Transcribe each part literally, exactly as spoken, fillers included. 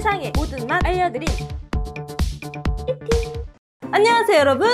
세상의 모든 맛 알려드린 이팅! 안녕하세요 여러분!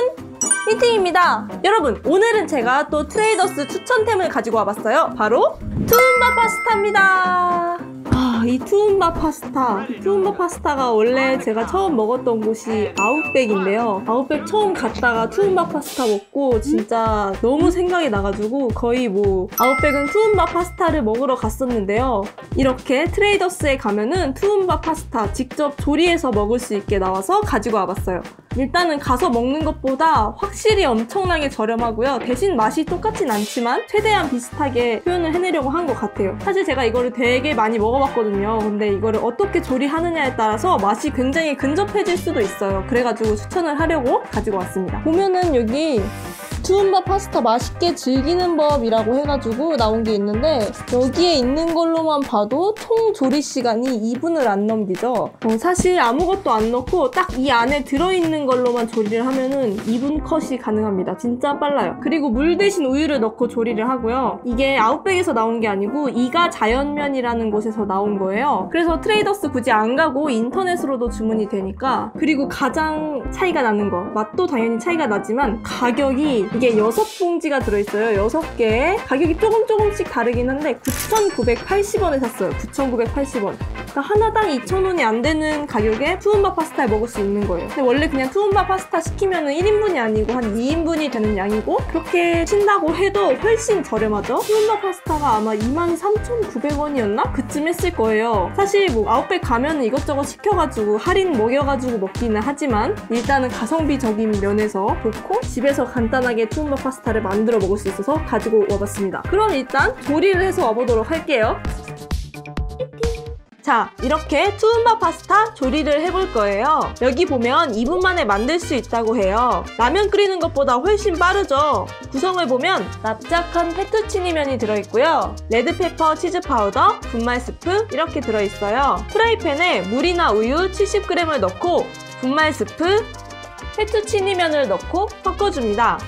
이팅입니다. 여러분, 오늘은 제가 또 트레이더스 추천템을 가지고 와봤어요. 바로 투움바 파스타입니다. 아, 이 투움바 파스타 투움바 파스타가 원래 제가 처음 먹었던 곳이 아웃백인데요, 아웃백 처음 갔다가 투움바 파스타 먹고 진짜 너무 생각이 나가지고 거의 뭐 아웃백은 투움바 파스타를 먹으러 갔었는데요, 이렇게 트레이더스에 가면은 투움바 파스타 직접 조리해서 먹을 수 있게 나와서 가지고 와봤어요. 일단은 가서 먹는 것보다 확실히 엄청나게 저렴하고요, 대신 맛이 똑같진 않지만 최대한 비슷하게 표현을 해내려고 한 것 같아요. 사실 제가 이거를 되게 많이 먹어봤거든요. 근데 이거를 어떻게 조리하느냐에 따라서 맛이 굉장히 근접해질 수도 있어요. 그래가지고 추천을 하려고 가지고 왔습니다. 보면은 여기 투움바 파스타 맛있게 즐기는 법이라고 해가지고 나온 게 있는데, 여기에 있는 걸로만 봐도 총 조리 시간이 이 분을 안 넘기죠. 어, 사실 아무것도 안 넣고 딱 이 안에 들어있는 걸로만 조리를 하면은 이 분 컷이 가능합니다. 진짜 빨라요. 그리고 물 대신 우유를 넣고 조리를 하고요. 이게 아웃백에서 나온 게 아니고 이가 자연면이라는 곳에서 나온 거예요. 그래서 트레이더스 굳이 안 가고 인터넷으로도 주문이 되니까. 그리고 가장 차이가 나는 거, 맛도 당연히 차이가 나지만 가격이, 이게 여섯 봉지가 들어있어요. 여섯 개. 가격이 조금 조금씩 다르긴 한데 구천구백팔십 원에 샀어요. 구천구백팔십 원. 그러니까 하나당 이천 원이 안 되는 가격에 투움바 파스타를 먹을 수 있는 거예요. 근데 원래 그냥 투움바 파스타 시키면은 일 인분이 아니고 한 이 인분이 되는 양이고, 그렇게 친다고 해도 훨씬 저렴하죠? 투움바 파스타가 아마 이만 삼천구백 원이었나? 그쯤 했을 거예요. 사실 뭐 아웃백 가면은 이것저것 시켜가지고 할인 먹여가지고 먹기는 하지만 일단은 가성비적인 면에서 좋고, 집에서 간단하게 투움바 파스타를 만들어 먹을 수 있어서 가지고 와봤습니다. 그럼 일단 조리를 해서 와보도록 할게요. 자, 이렇게 투움바 파스타 조리를 해볼 거예요. 여기 보면 이 분 만에 만들 수 있다고 해요. 라면 끓이는 것보다 훨씬 빠르죠. 구성을 보면 납작한 페투치니 면이 들어있고요, 레드페퍼 치즈 파우더, 분말 스프 이렇게 들어있어요. 프라이팬에 물이나 우유 칠십 그램을 넣고 분말 스프, 페투치니 면을 넣고 섞어줍니다.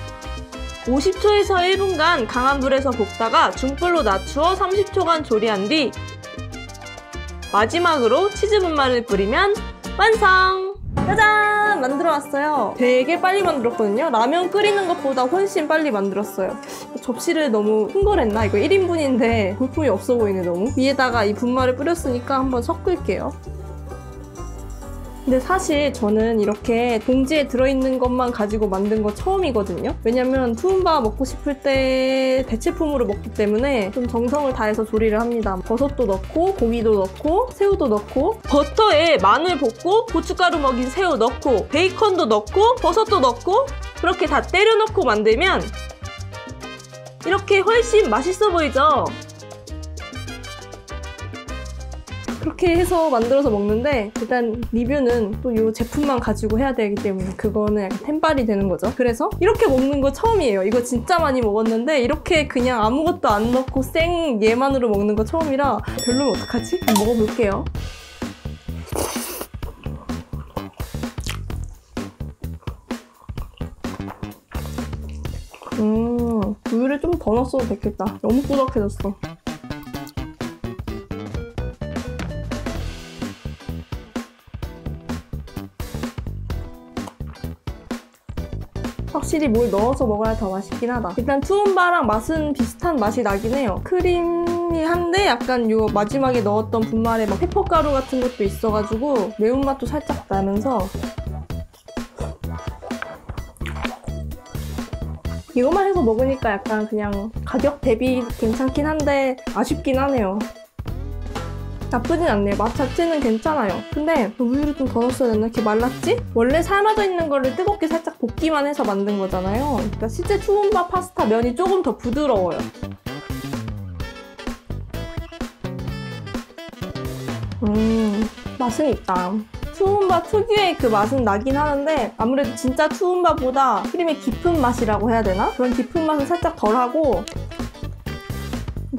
오십 초에서 일 분간 강한 불에서 볶다가 중불로 낮추어 삼십 초간 조리한 뒤 마지막으로 치즈 분말을 뿌리면 완성! 짜잔! 만들어왔어요. 되게 빨리 만들었거든요. 라면 끓이는 것보다 훨씬 빨리 만들었어요. 접시를 너무 큰 걸 했나? 이거 일 인분인데 볼품이 없어 보이네 너무. 위에다가 이 분말을 뿌렸으니까 한번 섞을게요. 근데 사실 저는 이렇게 봉지에 들어있는 것만 가지고 만든 거 처음이거든요. 왜냐면 투움바 먹고 싶을 때 대체품으로 먹기 때문에 좀 정성을 다해서 조리를 합니다. 버섯도 넣고 고기도 넣고 새우도 넣고 버터에 마늘 볶고 고춧가루 먹인 새우 넣고 베이컨도 넣고 버섯도 넣고 그렇게 다 때려 넣고 만들면 이렇게 훨씬 맛있어 보이죠? 그렇게 해서 만들어서 먹는데, 일단 리뷰는 또 이 제품만 가지고 해야 되기 때문에 그거는 약간 템빨이 되는 거죠. 그래서 이렇게 먹는 거 처음이에요. 이거 진짜 많이 먹었는데 이렇게 그냥 아무것도 안 넣고 생 얘만으로 먹는 거 처음이라 별로면 어떡하지? 한번 먹어볼게요. 음, 우유를 좀 더 넣었어도 됐겠다. 너무 꾸덕해졌어. 확실히 뭘 넣어서 먹어야 더 맛있긴 하다. 일단 투움바랑 맛은 비슷한 맛이 나긴 해요. 크림이 한데 약간 요 마지막에 넣었던 분말에 막 페퍼가루 같은 것도 있어가지고 매운맛도 살짝 나면서, 이것만 해서 먹으니까 약간 그냥 가격 대비 괜찮긴 한데 아쉽긴 하네요. 나쁘진 않네요. 맛 자체는 괜찮아요. 근데 우유를 좀 더 넣었어야 됐나? 이렇게 말랐지? 원래 삶아져 있는 거를 뜨겁게 살짝 볶기만 해서 만든 거잖아요. 그러니까 실제 투움바 파스타 면이 조금 더 부드러워요. 음, 맛은 있다. 투움바 특유의 그 맛은 나긴 하는데 아무래도 진짜 투움바보다 크림의 깊은 맛이라고 해야 되나? 그런 깊은 맛은 살짝 덜하고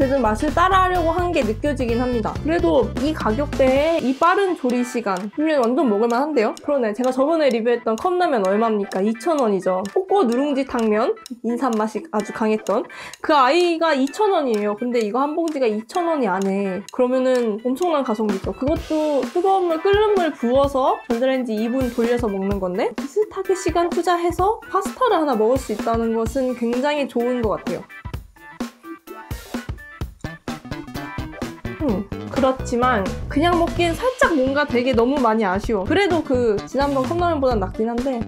근데 좀 맛을 따라하려고 한 게 느껴지긴 합니다. 그래도 이 가격대에 이 빠른 조리 시간 분명 완전 먹을만 한데요? 그러네, 제가 저번에 리뷰했던 컵라면 얼마입니까? 이천 원이죠. 꼬꼬 누룽지 탕면, 인삼 맛이 아주 강했던 그 아이가 이천 원이에요. 근데 이거 한 봉지가 이천 원이 안 해. 그러면은 엄청난 가성비죠. 그것도 뜨거운 물, 끓는 물 부어서 전자레인지 이 분 돌려서 먹는 건데 비슷하게 시간 투자해서 파스타를 하나 먹을 수 있다는 것은 굉장히 좋은 것 같아요. 음, 그렇지만 그냥 먹기엔 살짝 뭔가 되게 너무 많이 아쉬워. 그래도 그 지난번 컵라면보단 낫긴 한데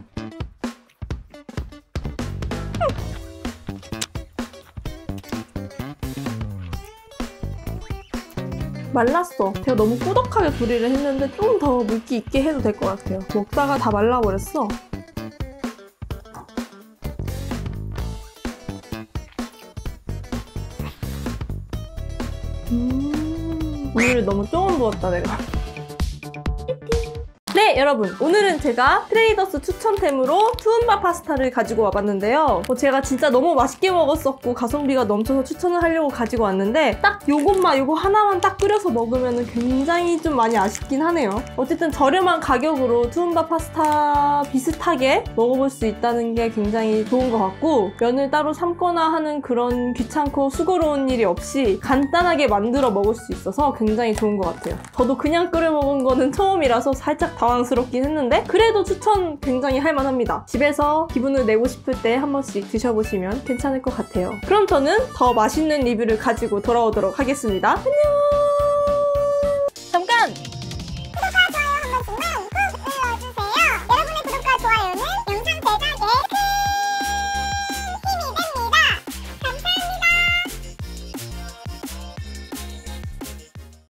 말랐어. 제가 너무 꾸덕하게 조리를 했는데 좀 더 물기 있게 해도 될 것 같아요. 먹다가 다 말라버렸어. 음... 우유를 너무 조금 부었다 내가. 네, 여러분, 오늘은 제가 트레이더스 추천템으로 투움바 파스타를 가지고 와봤는데요. 어, 제가 진짜 너무 맛있게 먹었었고 가성비가 넘쳐서 추천을 하려고 가지고 왔는데 딱 요것만, 요거 하나만 딱 끓여서 먹으면 굉장히 좀 많이 아쉽긴 하네요. 어쨌든 저렴한 가격으로 투움바 파스타 비슷하게 먹어볼 수 있다는 게 굉장히 좋은 것 같고, 면을 따로 삶거나 하는 그런 귀찮고 수고로운 일이 없이 간단하게 만들어 먹을 수 있어서 굉장히 좋은 것 같아요. 저도 그냥 끓여 먹은 거는 처음이라서 살짝 당황스럽긴 했는데 그래도 추천 굉장히 할만합니다. 집에서 기분을 내고 싶을 때 한 번씩 드셔보시면 괜찮을 것 같아요. 그럼 저는 더 맛있는 리뷰를 가지고 돌아오도록 하겠습니다. 안녕!